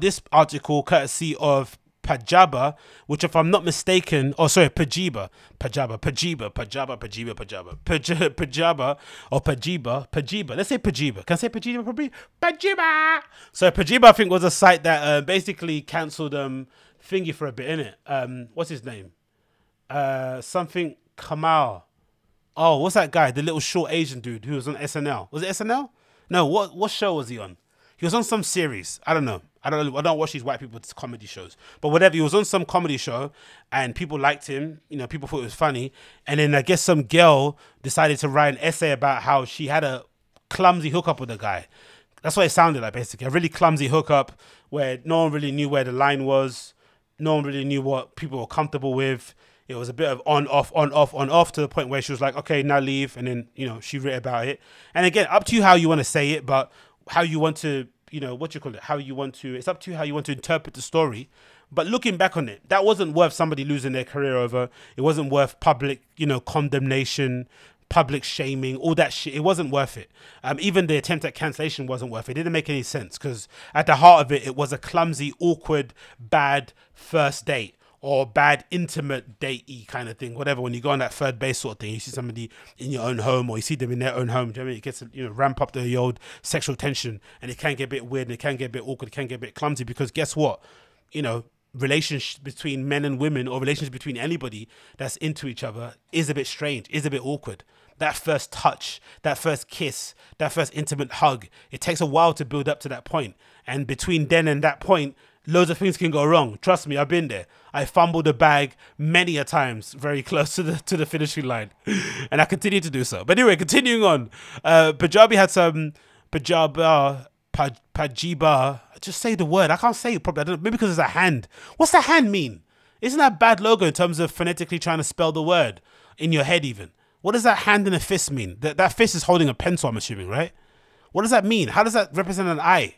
This article courtesy of Pajiba, which if I'm not mistaken, oh sorry, Pajiba. Let's say Pajiba. Can I say Pajiba? Pajiba. So Pajiba, I think, was a site that basically cancelled thingy for a bit, innit? What's his name? Something Kamal. Oh, what's that guy? The little short Asian dude who was on SNL. Was it SNL? No. What show was he on? He was on some series. I don't know. I don't watch these white people's comedy shows. But whatever, he was on some comedy show and people liked him. You know, people thought it was funny. And then I guess some girl decided to write an essay about how she had a clumsy hookup with a guy. That's what it sounded like, basically. A really clumsy hookup where no one really knew where the line was. No one really knew what people were comfortable with. It was a bit of on, off, on, off, on, off, to the point where she was like, okay, now leave. And then, you know, she wrote about it. And again, up to you how you want to say it, but how you want to, you know, what you call it, how you want to, it's up to you how you want to interpret the story. But looking back on it, that wasn't worth somebody losing their career over. It wasn't worth public, you know, condemnation, public shaming, all that shit. It wasn't worth it. Even the attempt at cancellation wasn't worth it. It didn't make any sense because at the heart of it, it was a clumsy, awkward, bad first date. Or bad intimate date-y kind of thing, whatever. When you go on that third base sort of thing, you see somebody in your own home, or you see them in their own home. Do you know what I mean? It gets, you know, ramp up the old sexual tension, and it can get a bit weird, and it can get a bit awkward, it can get a bit clumsy. Because guess what? You know, relationship between men and women, or relationship between anybody that's into each other, is a bit strange, is a bit awkward. That first touch, that first kiss, that first intimate hug, it takes a while to build up to that point, and between then and that point, loads of things can go wrong. Trust me, I've been there. I fumbled a bag many a times, very close to the finishing line, and I continue to do so. But anyway, continuing on, Pajiba. Just say the word. I can't say it properly. I don't know, maybe because it's a hand. What's the hand mean? Isn't that a bad logo in terms of phonetically trying to spell the word in your head? Even what does that hand and a fist mean? That fist is holding a pencil, I'm assuming, right? What does that mean? How does that represent an eye?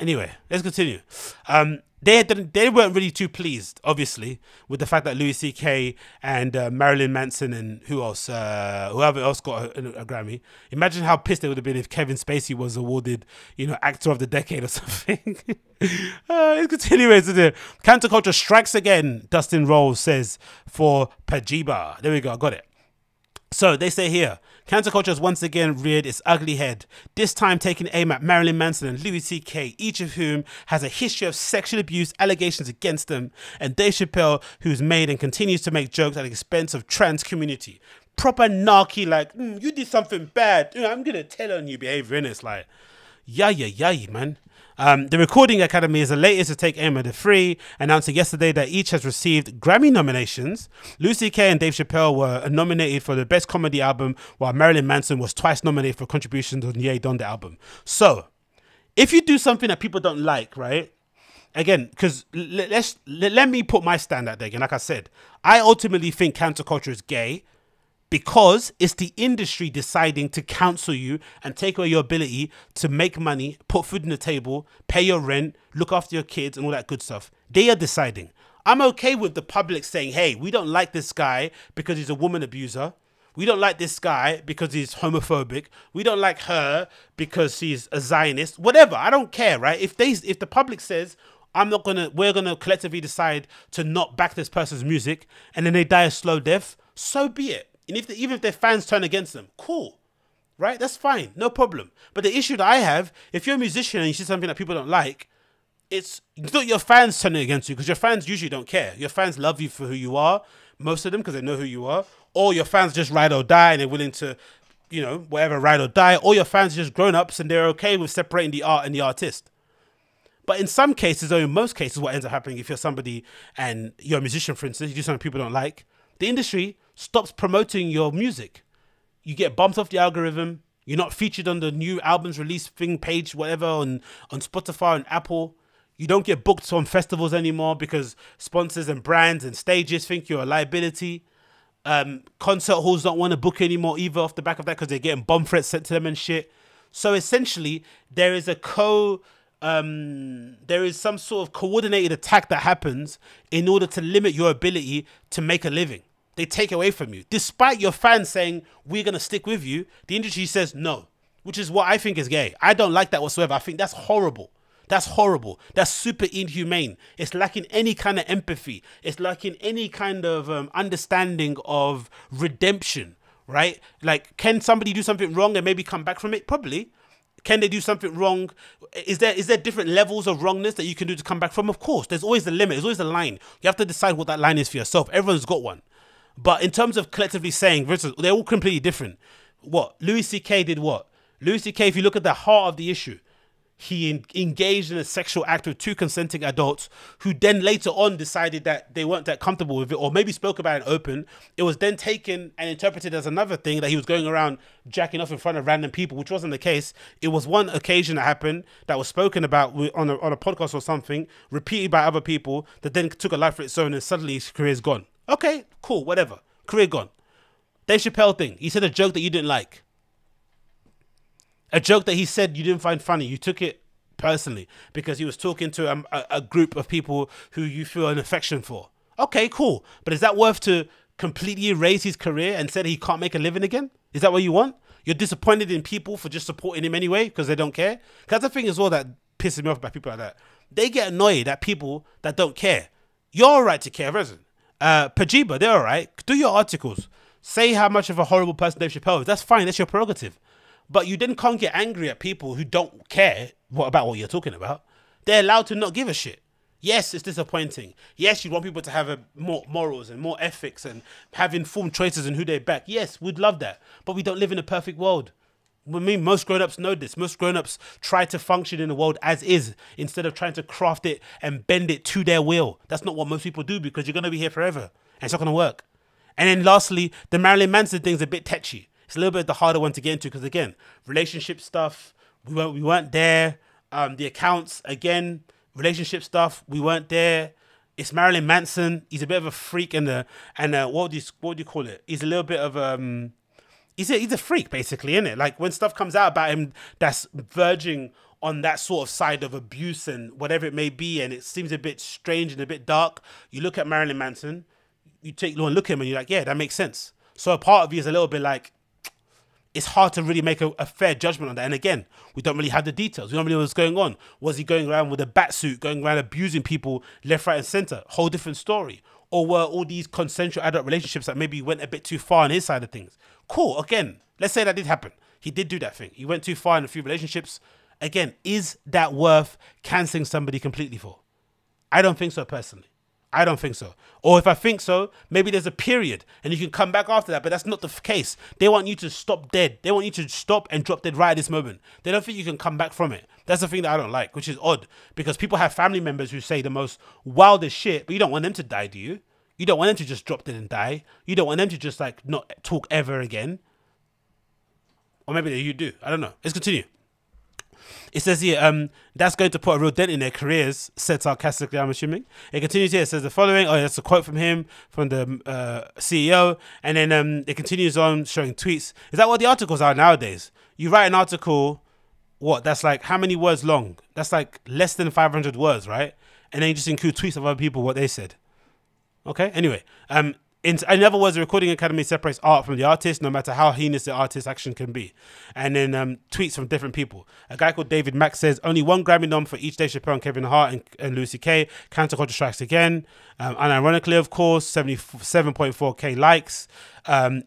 Anyway, let's continue. They weren't really too pleased, obviously, with the fact that Louis C.K. and Marilyn Manson and who else, whoever else got a Grammy. Imagine how pissed they would have been if Kevin Spacey was awarded, you know, Actor of the Decade or something. Let's continue. Counterculture strikes again, Dustin Rowles says, for Pajiba. There we go, I got it. So they say here, counterculture has once again reared its ugly head, this time taking aim at Marilyn Manson and Louis C.K., each of whom has a history of sexual abuse allegations against them, and Dave Chappelle, who's made and continues to make jokes at the expense of trans community. Proper narky, like, you did something bad, I'm going to tell on you behavior, and it's like, yeah, man. The Recording Academy is the latest to take aim at the three, announcing yesterday that each has received Grammy nominations. Louis C.K. and Dave Chappelle were nominated for the Best Comedy Album, while Marilyn Manson was twice nominated for contributions on the Ye, Donda album. So, if you do something that people don't like, right? Again, because let me put my stand out there again. Like I said, I ultimately think counterculture is gay, because it's the industry deciding to cancel you and take away your ability to make money, put food on the table, pay your rent, look after your kids and all that good stuff. They are deciding. I'm okay with the public saying, hey, we don't like this guy because he's a woman abuser. We don't like this guy because he's homophobic. We don't like her because she's a Zionist. Whatever, I don't care, right? If the public says, we're gonna collectively decide to not back this person's music, and then they die a slow death, so be it. And even if their fans turn against them, cool, right? That's fine, no problem. But the issue that I have, if you're a musician and you see something that people don't like, it's not your fans turning against you, because your fans usually don't care. Your fans love you for who you are, most of them, because they know who you are. Or your fans just ride or die and they're willing to, you know, whatever, ride or die. Or your fans are just grown-ups and they're okay with separating the art and the artist. But in some cases, or in most cases, what ends up happening if you're somebody and you're a musician, for instance, you do something people don't like, the industry stops promoting your music. You get bumped off the algorithm. You're not featured on the new albums release thing page, whatever, on Spotify and Apple. You don't get booked on festivals anymore because sponsors and brands and stages think you're a liability. Concert halls don't want to book anymore either off the back of that, because they're getting bomb threats sent to them and shit. So essentially, there is some sort of coordinated attack that happens in order to limit your ability to make a living. They take away from you. Despite your fans saying, we're going to stick with you, the industry says no, which is what I think is gay. I don't like that whatsoever. I think that's horrible. That's horrible. That's super inhumane. It's lacking any kind of empathy. It's lacking any kind of understanding of redemption, right? Like, can somebody do something wrong and maybe come back from it? Probably. Can they do something wrong? Is there different levels of wrongness that you can do to come back from? Of course, there's always the limit. There's always a line. You have to decide what that line is for yourself. Everyone's got one. But in terms of collectively saying, versus, they're all completely different. What? Louis C.K. did what? Louis C.K., if you look at the heart of the issue, he engaged in a sexual act with two consenting adults who then later on decided that they weren't that comfortable with it, or maybe spoke about it open. It was then taken and interpreted as another thing, that he was going around jacking off in front of random people, which wasn't the case. It was one occasion that happened that was spoken about on a podcast or something, repeated by other people, that then took a life of its own, and suddenly his career's gone. Okay, cool, whatever. Career gone. Dave Chappelle thing. He said a joke that you didn't like. A joke that he said you didn't find funny. You took it personally because he was talking to a group of people who you feel an affection for. Okay, cool. But is that worth to completely erase his career and say that he can't make a living again? Is that what you want? You're disappointed in people for just supporting him anyway because they don't care? Because the thing is, all that pisses me off about people like that, they get annoyed at people that don't care. You're all right to care, resident. Pajiba, they're all right. Do your articles. Say how much of a horrible person Dave Chappelle is. That's fine. That's your prerogative. But you then can't get angry at people who don't care about what you're talking about. They're allowed to not give a shit. Yes, it's disappointing. Yes, you want people to have more morals and more ethics and have informed choices in who they back. Yes, we'd love that. But we don't live in a perfect world. I mean, most grown-ups know this. Most grown-ups try to function in the world as is instead of trying to craft it and bend it to their will. That's not what most people do, because you're going to be here forever and it's not going to work. And then lastly, the Marilyn Manson thing's a bit touchy. It's a little bit the harder one to get into because, again, relationship stuff, we weren't there. The accounts, again, relationship stuff, we weren't there. It's Marilyn Manson. He's a bit of a freak and what do you call it? He's a little bit of he's a freak, basically, isn't it? Like, when stuff comes out about him that's verging on that sort of side of abuse and whatever it may be, and it seems a bit strange and a bit dark, you look at Marilyn Manson, you take one look at him and you're like, yeah, that makes sense. So a part of you is a little bit like, it's hard to really make a fair judgment on that. And again, we don't really have the details. We don't really know what's going on. Was he going around with a bat suit, going around abusing people left, right, and center? Whole different story. Or were all these consensual adult relationships that maybe went a bit too far on his side of things? Cool, again, let's say that did happen. He did do that thing. He went too far in a few relationships. Again, is that worth canceling somebody completely for? I don't think so, personally. I don't think so. Or if I think so, maybe there's a period and you can come back after that, but that's not the case. They want you to stop dead. They want you to stop and drop dead right at this moment. They don't think you can come back from it. That's the thing that I don't like, which is odd, because people have family members who say the most wildest shit, but you don't want them to die, do you? You don't want them to just drop dead and die. You don't want them to just, like, not talk ever again. Or maybe you do. I don't know. Let's continue. It says here, that's going to put a real dent in their careers, said sarcastically, I'm assuming. It continues here, it says the following. Oh, that's a quote from him, from the CEO. And then it continues on showing tweets. Is that what the articles are nowadays? You write an article, what? That's like how many words long? That's like less than 500 words, right? And then you just include tweets of other people, what they said. Okay, anyway. In other words, the Recording Academy separates art from the artist, no matter how heinous the artist's action can be. And then tweets from different people. A guy called David Mack says, only one Grammy nom for each Dave Chappelle and Kevin Hart and Louis C.K. Counterculture strikes again. Unironically, of course, 77.4K likes.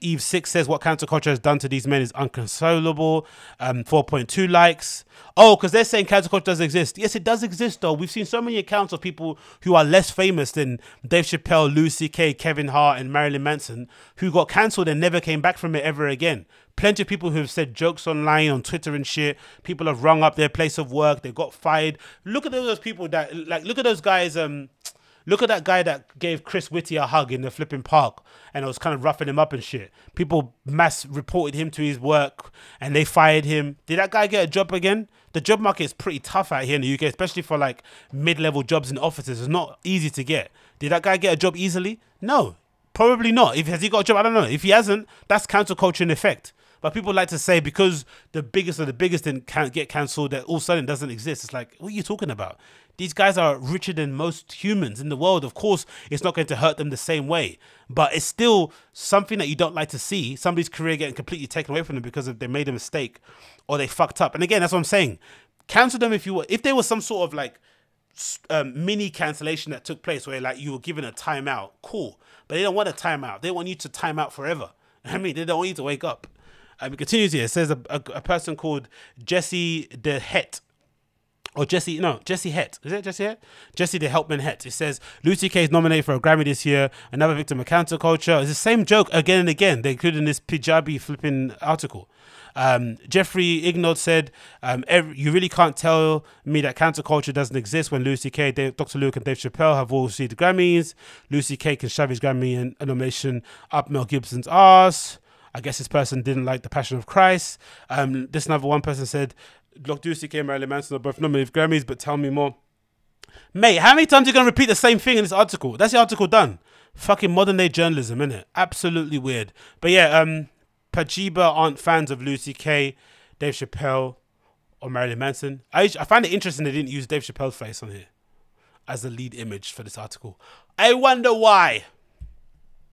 Eve 6 says, what counterculture has done to these men is inconsolable. 4.2 likes. Oh, because they're saying counterculture doesn't exist. Yes, it does exist, though. We've seen so many accounts of people who are less famous than Dave Chappelle, Louis C.K., Kevin Hart, and Marilyn Manson, who got cancelled and never came back from it ever again. Plenty of people who have said jokes online, on Twitter and shit. People have rung up their place of work. They got fired. Look at those people that, like, look at those guys, look at that guy that gave Chris Whitty a hug in the flipping park and was kind of roughing him up and shit. People mass reported him to his work and they fired him. Did that guy get a job again? The job market is pretty tough out here in the UK, especially for like mid-level jobs in offices. It's not easy to get. Did that guy get a job easily? No, probably not. Has he got a job? I don't know. If he hasn't, that's counterculture in effect. But people like to say because the biggest of the biggest didn't get cancelled, that all of a sudden doesn't exist. It's like, what are you talking about? These guys are richer than most humans in the world. Of course, it's not going to hurt them the same way. But it's still something that you don't like to see. Somebody's career getting completely taken away from them because they made a mistake or they fucked up. And again, that's what I'm saying. Cancel them if you were, if there was some sort of like mini cancellation that took place where like you were given a timeout, cool. But they don't want a timeout. They want you to time out forever. I mean, they don't want you to wake up. It continues here. It says a person called Jesse the Het. Or Jesse, no, Jesse Het. Is it Jesse Het? Jesse the Helpman Het. It says, Louis C.K. is nominated for a Grammy this year. Another victim of counterculture. It's the same joke again and again. They included in this Pajiba flipping article. Jeffrey Ignod said, you really can't tell me that counterculture doesn't exist when Louis C.K., Dr. Luke and Dave Chappelle have all received Grammys. Louis C.K. can shove his Grammy nomination up Mel Gibson's ass. I guess this person didn't like The Passion of Christ. This another one person said, Dr. C.K. and Marilyn Manson are both nominated for Grammys, but tell me more. Mate, how many times are you going to repeat the same thing in this article? That's the article done. Fucking modern day journalism, innit? Absolutely weird. But yeah, Pajiba aren't fans of Louis C.K., Dave Chappelle, or Marilyn Manson. I find it interesting they didn't use Dave Chappelle's face on here as the lead image for this article. I wonder why.